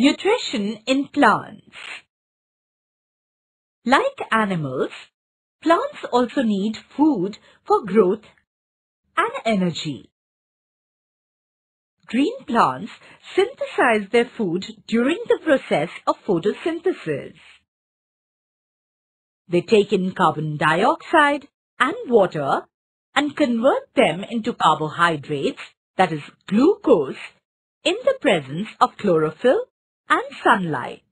Nutrition in plants. Like animals, plants also need food for growth and energy. Green plants synthesize their food during the process of photosynthesis. They take in carbon dioxide and water and convert them into carbohydrates, that is glucose, in the presence of chlorophyll and sunlight.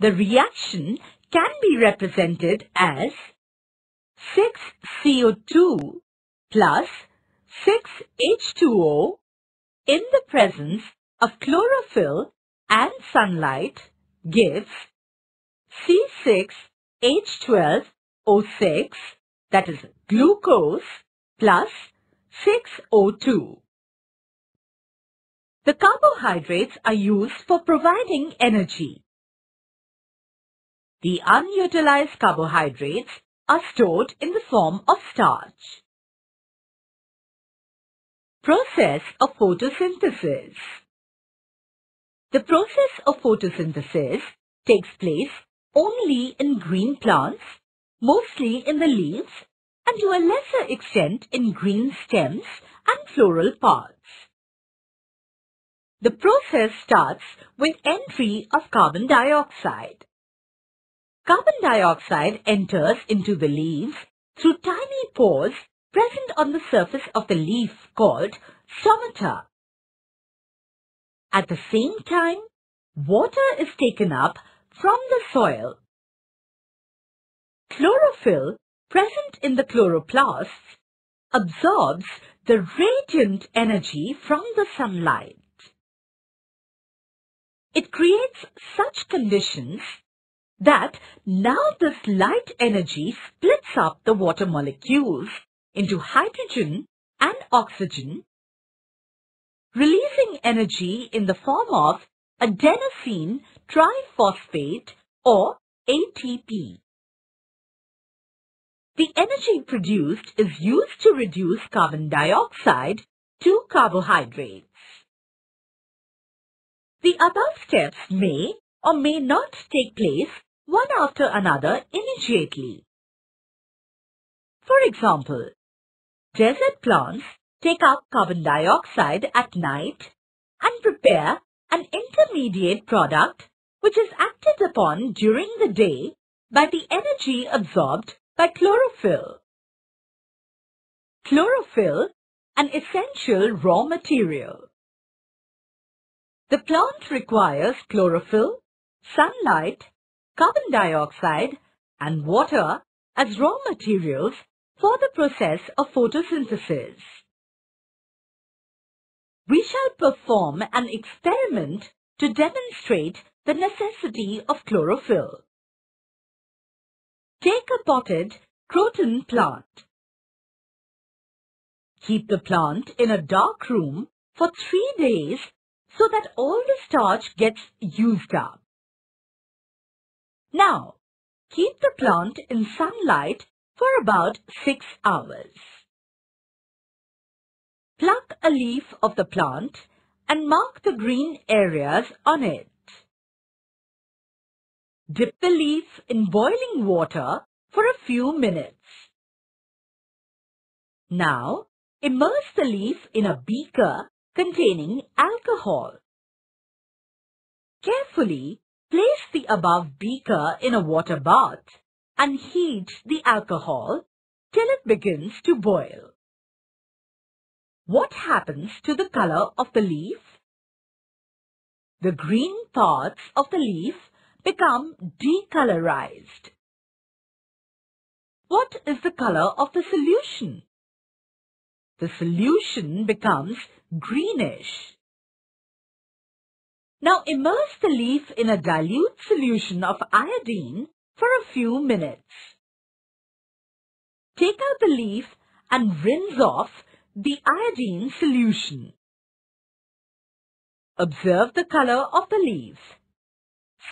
The reaction can be represented as 6 CO2 plus 6 H2O in the presence of chlorophyll and sunlight gives C6H12O6, that is glucose, plus 6O2. The carbohydrates are used for providing energy. The unutilized carbohydrates are stored in the form of starch. Process of photosynthesis. The process of photosynthesis takes place only in green plants, mostly in the leaves, and to a lesser extent in green stems and floral parts. The process starts with entry of carbon dioxide. Carbon dioxide enters into the leaves through tiny pores present on the surface of the leaf called stomata. At the same time, water is taken up from the soil. Chlorophyll present in the chloroplasts absorbs the radiant energy from the sunlight. It creates such conditions that now this light energy splits up the water molecules into hydrogen and oxygen, releasing energy in the form of adenosine triphosphate or ATP. The energy produced is used to reduce carbon dioxide to carbohydrates. The above steps may or may not take place one after another immediately. For example, desert plants take up carbon dioxide at night and prepare an intermediate product which is acted upon during the day by the energy absorbed by chlorophyll. Chlorophyll, an essential raw material. The plant requires chlorophyll, sunlight, carbon dioxide and water as raw materials for the process of photosynthesis. We shall perform an experiment to demonstrate the necessity of chlorophyll. Take a potted croton plant. Keep the plant in a dark room for 3 days so that all the starch gets used up. Now, keep the plant in sunlight for about 6 hours. Pluck a leaf of the plant and mark the green areas on it. Dip the leaf in boiling water for a few minutes. Now, immerse the leaf in a beaker containing alcohol. Carefully place the above beaker in a water bath and heat the alcohol till it begins to boil. What happens to the color of the leaf? The green parts of the leaf become decolorized. What is the color of the solution? The solution becomes greenish. Now immerse the leaf in a dilute solution of iodine for a few minutes. Take out the leaf and rinse off the iodine solution. Observe the color of the leaf,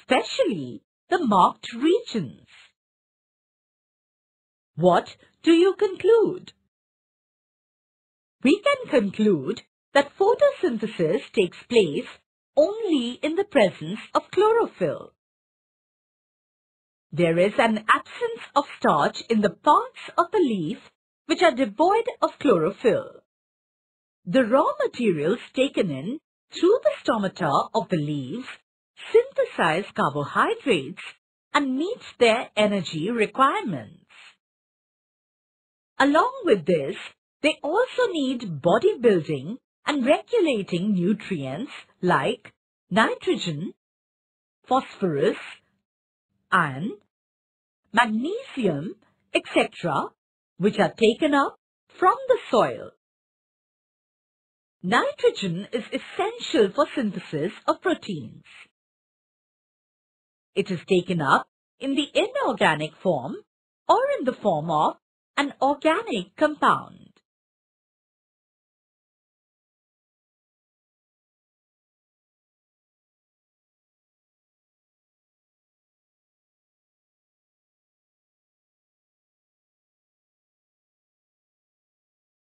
especially the marked regions. What do you conclude? We can conclude that photosynthesis takes place only in the presence of chlorophyll. There is an absence of starch in the parts of the leaf which are devoid of chlorophyll. The raw materials taken in through the stomata of the leaves synthesize carbohydrates and meets their energy requirements. Along with this, they also need bodybuilding and regulating nutrients like nitrogen, phosphorus, iron, magnesium, etc., which are taken up from the soil. Nitrogen is essential for synthesis of proteins. It is taken up in the inorganic form or in the form of an organic compound.